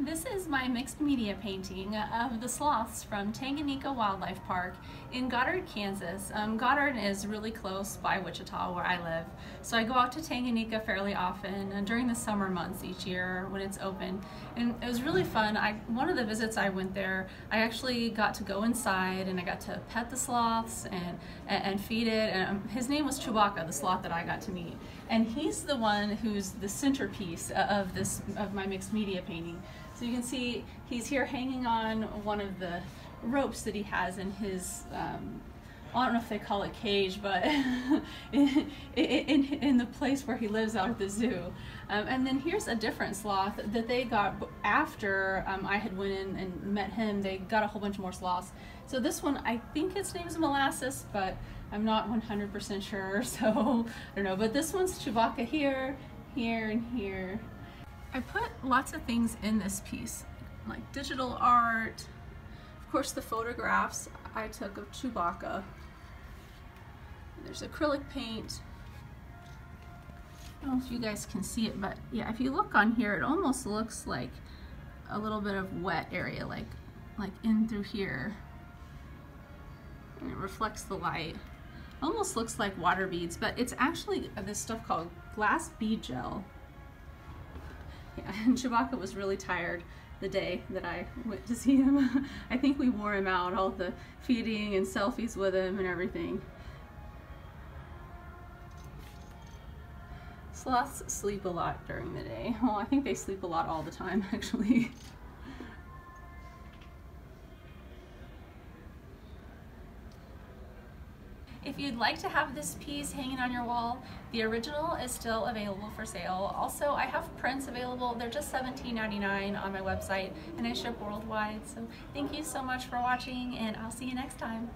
This is my mixed media painting of the sloths from Tanganyika Wildlife Park in Goddard, Kansas. Goddard is really close by Wichita, where I live, so I go out to Tanganyika fairly often during the summer months each year when it's open, and it was really fun. One of the visits I went there, I actually got to go inside and I got to pet the sloths and feed it, and his name was Chewbacca, the sloth that I got to meet, and he's the one who's the centerpiece of my mixed media painting. So you can see he's here hanging on one of the ropes that he has in his, I don't know if they call it cage, but in the place where he lives out at the zoo. And then here's a different sloth that they got after I had went in and met him. They got a whole bunch more sloths. So this one, I think his name is Molasses, but I'm not 100% sure, so I don't know. But this one's Chewbacca here, here, and here. I put lots of things in this piece, like digital art, of course the photographs I took of Chewbacca. There's acrylic paint. I don't know if you guys can see it, but yeah, if you look on here, it almost looks like a little bit of wet area, like in through here, and it reflects the light. Almost looks like water beads, but it's actually this stuff called glass bead gel. Yeah, and Chewbacca was really tired the day that I went to see him. I think we wore him out, all the feeding and selfies with him and everything. Sloths sleep a lot during the day. Well, I think they sleep a lot all the time, actually. If you'd like to have this piece hanging on your wall, the original is still available for sale. Also, I have prints available. They're just $17.99 on my website, and I ship worldwide. So thank you so much for watching, and I'll see you next time.